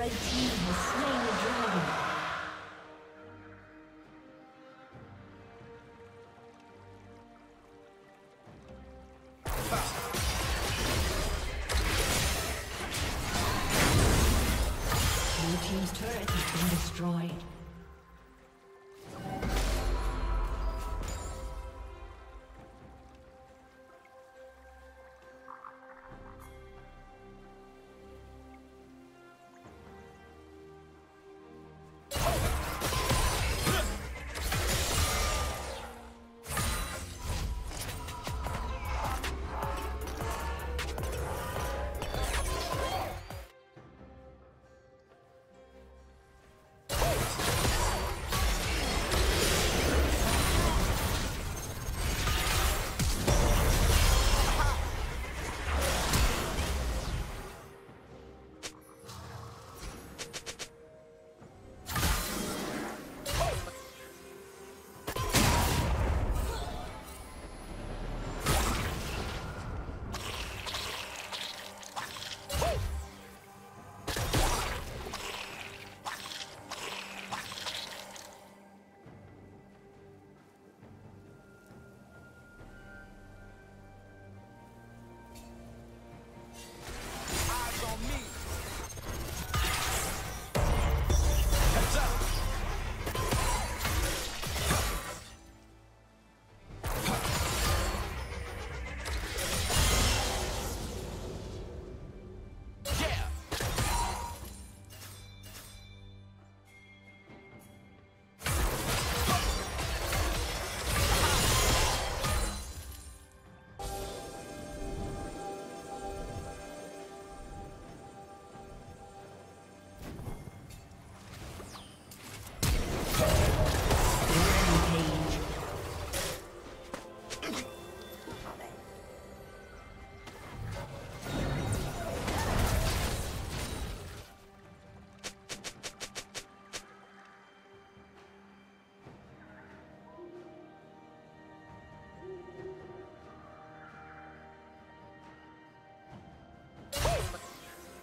Red team has slain the dragon. Blue team's turret has been destroyed.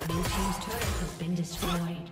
Blue team's turret has been destroyed.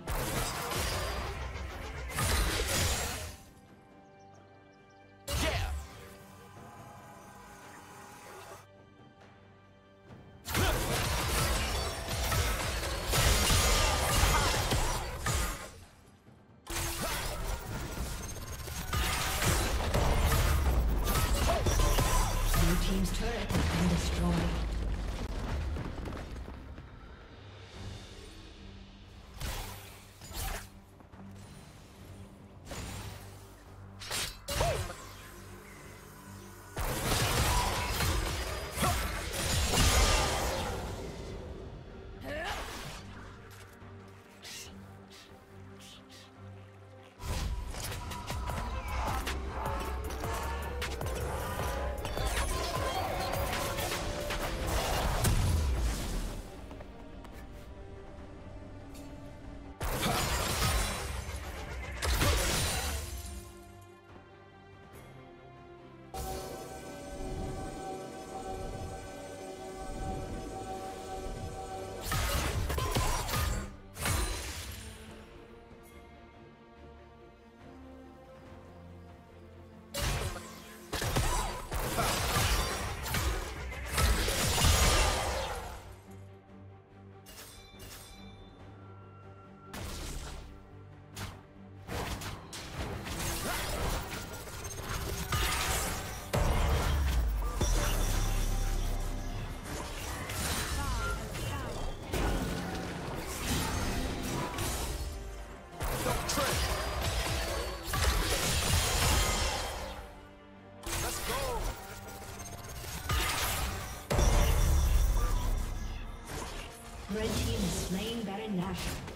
Red team is slaying Baron Nashor.